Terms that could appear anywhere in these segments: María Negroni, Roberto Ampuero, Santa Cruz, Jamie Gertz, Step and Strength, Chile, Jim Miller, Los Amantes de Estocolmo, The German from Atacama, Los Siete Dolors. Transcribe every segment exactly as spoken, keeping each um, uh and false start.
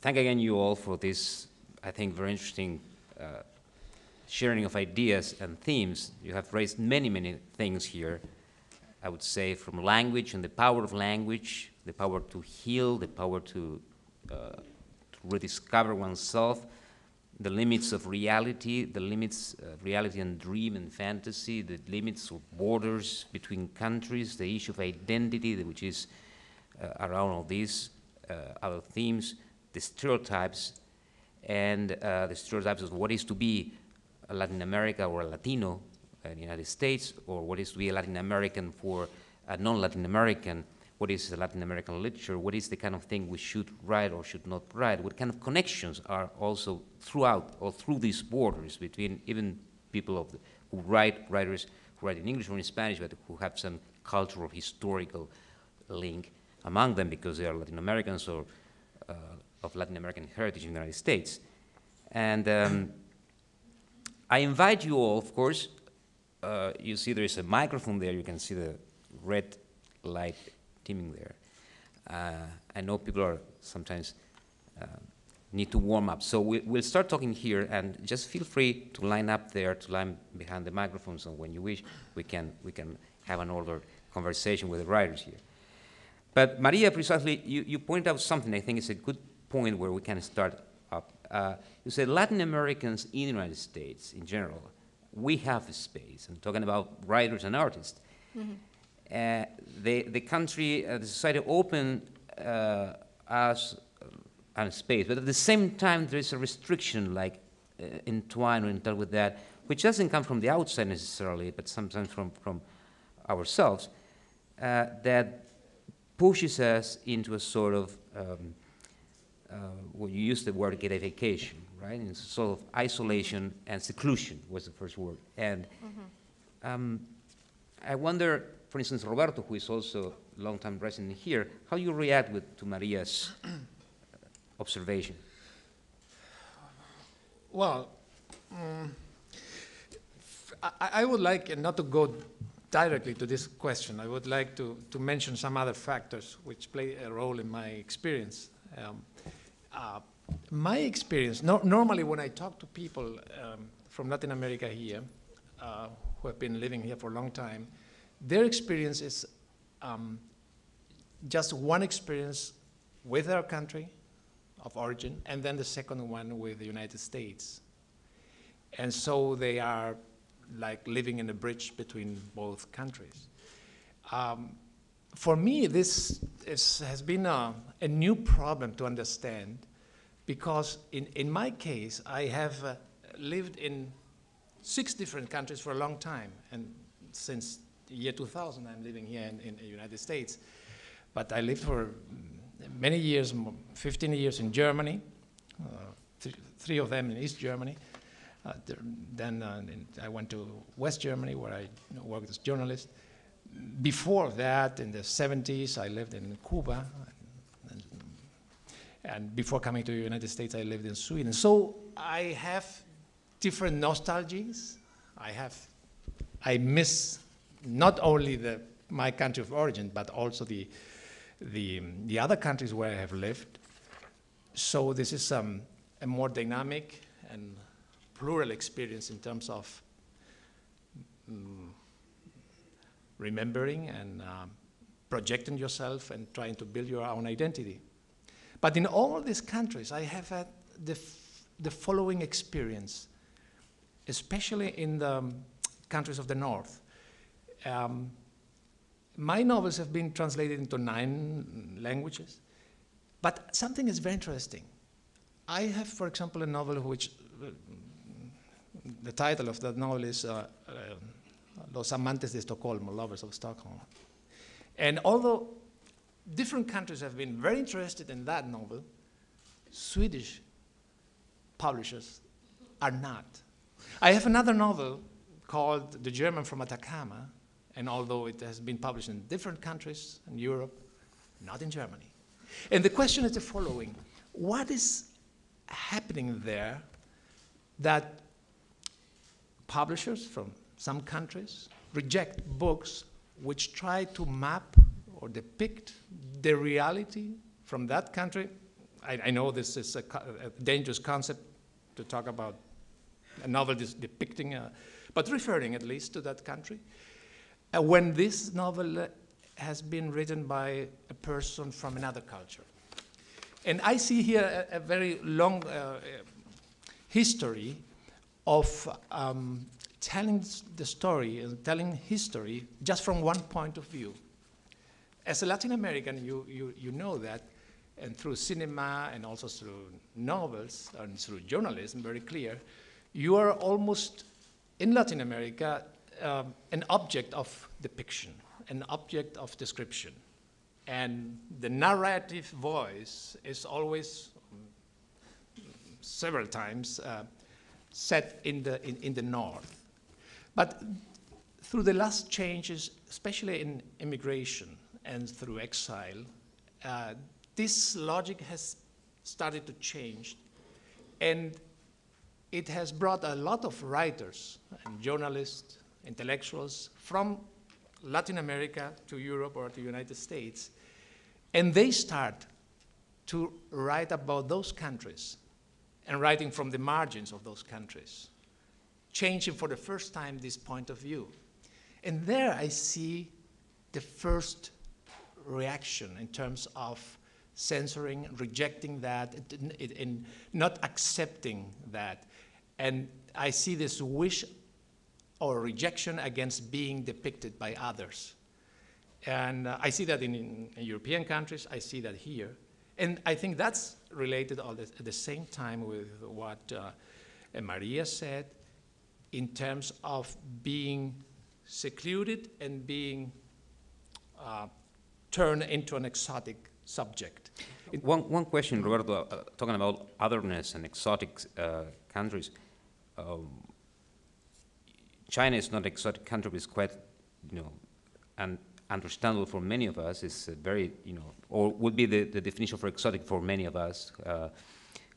thank again you all for this, I think, very interesting uh, sharing of ideas and themes. You have raised many, many things here, I would say, from language and the power of language, the power to heal, the power to, uh, to rediscover oneself, the limits of reality, the limits of reality and dream and fantasy, the limits of borders between countries, the issue of identity, which is uh, around all these uh, other themes, the stereotypes, and uh, the stereotypes of what is to be a Latin America or a Latino in the United States, or what is to be a Latin American for a non-Latin American, what is the Latin American literature, what is the kind of thing we should write or should not write, what kind of connections are also throughout or through these borders between even people of the, who write, writers who write in English or in Spanish, but who have some cultural, historical link among them because they are Latin Americans or uh, of Latin American heritage in the United States. And um, I invite you all, of course, uh, you see there is a microphone there, you can see the red light dimming there. Uh, I know people are sometimes uh, need to warm up. So we, we'll start talking here, and just feel free to line up there, to line behind the microphones, and when you wish, we can, we can have an ordered conversation with the writers here. But Maria, precisely, you, you point out something I think is a good point where we can start up. Uh, you said Latin Americans in the United States, in general, we have a space. I'm talking about writers and artists. Mm-hmm. Uh, the, the country, uh, the society opened uh, us uh, a space, but at the same time there is a restriction like uh, entwined or entwined with that, which doesn't come from the outside necessarily, but sometimes from, from ourselves, uh, that pushes us into a sort of, um, uh, well, you used the word ghettoification, right? It's a sort of isolation and seclusion was the first word. And mm-hmm. um, I wonder, for instance, Roberto, who is also a long-time resident here, how you react with, to Maria's observation? Well, um, I, I would like not to go directly to this question. I would like to, to mention some other factors which play a role in my experience. Um, uh, my experience, no, normally when I talk to people um, from Latin America here, uh, who have been living here for a long time, their experience is um, just one experience with their country of origin, and then the second one with the United States. And so they are like living in a bridge between both countries. Um, for me, this is, has been a, a new problem to understand, because in, in my case, I have uh, lived in six different countries for a long time, and since year two thousand, I'm living here in, in the United States. But I lived for many years, fifteen years in Germany, uh, th three of them in East Germany. Uh, then uh, in, I went to West Germany, where I worked as a journalist. Before that, in the seventies, I lived in Cuba. And, and before coming to the United States, I lived in Sweden. So I have different nostalgies. I have, I miss not only the, my country of origin, but also the, the, the other countries where I have lived. So this is um, a more dynamic and plural experience in terms of um, remembering and um, projecting yourself and trying to build your own identity. But in all these countries, I have had the, f the following experience, especially in the um, countries of the North. Um, my novels have been translated into nine languages, but something is very interesting. I have, for example, a novel which, uh, the title of that novel is uh, uh, Los Amantes de Estocolmo, Lovers of Stockholm. And although different countries have been very interested in that novel, Swedish publishers are not. I have another novel called The German from Atacama, and although it has been published in different countries in Europe, not in Germany. And the question is the following. What is happening there that publishers from some countries reject books which try to map or depict the reality from that country I, I know this is a, a dangerous concept to talk about a novel depicting, a, but referring at least to that country. Uh, when this novel uh, has been written by a person from another culture. And I see here a, a very long uh, history of um, telling the story and telling history just from one point of view. As a Latin American, you, you, you know that, and through cinema and also through novels and through journalism, very clear, you are almost, in Latin America, um, an object of depiction, an object of description. And the narrative voice is always, um, several times, uh, set in the, in, in the north. But through the last changes, especially in immigration and through exile, uh, this logic has started to change. And it has brought a lot of writers and journalists, intellectuals from Latin America to Europe or to the United States, and they start to write about those countries and writing from the margins of those countries, changing for the first time this point of view. And there I see the first reaction in terms of censoring, rejecting that, and not accepting that. And I see this wish or rejection against being depicted by others. And uh, I see that in, in European countries, I see that here. And I think that's related all this, at the same time with what uh, Maria said in terms of being secluded and being uh, turned into an exotic subject. One, one question, Roberto, uh, talking about otherness and exotic uh, countries. Um, China is not an exotic country, but it's quite, you know, and understandable for many of us. It's a very, you know, or would be the, the definition for exotic for many of us uh,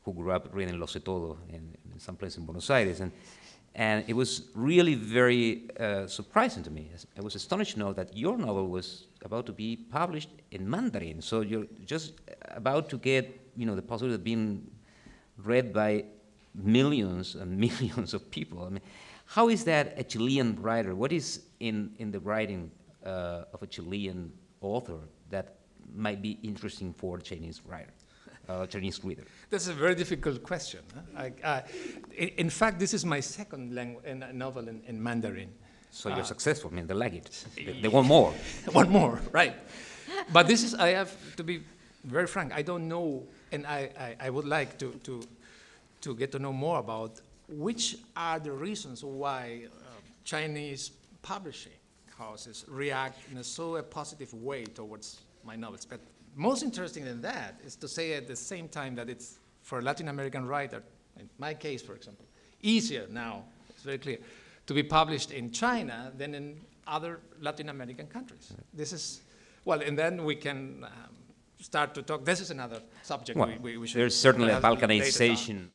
who grew up reading Los Siete Dolors in, in some place in Buenos Aires. And, and it was really very uh, surprising to me. I was astonished to know that your novel was about to be published in Mandarin. So you're just about to get, you know, the possibility of being read by millions and millions of people. I mean, how is that a Chilean writer? What is in, in the writing uh, of a Chilean author that might be interesting for a Chinese writer, uh, Chinese reader? That's a very difficult question. Huh? I, uh, in fact, this is my second novel in, in Mandarin. So you're uh, successful, I mean, they like it. They, they want more. One more, right. But this is, I have to be very frank, I don't know, and I, I, I would like to, to, to get to know more about which are the reasons why uh, Chinese publishing houses react in a so a positive way towards my novels. But most interesting than that is to say at the same time that it's, for a Latin American writer, in my case, for example, easier now, it's very clear, to be published in China than in other Latin American countries. This is, well, and then we can um, start to talk, this is another subject well, we, we should. There's certainly a Balkanization.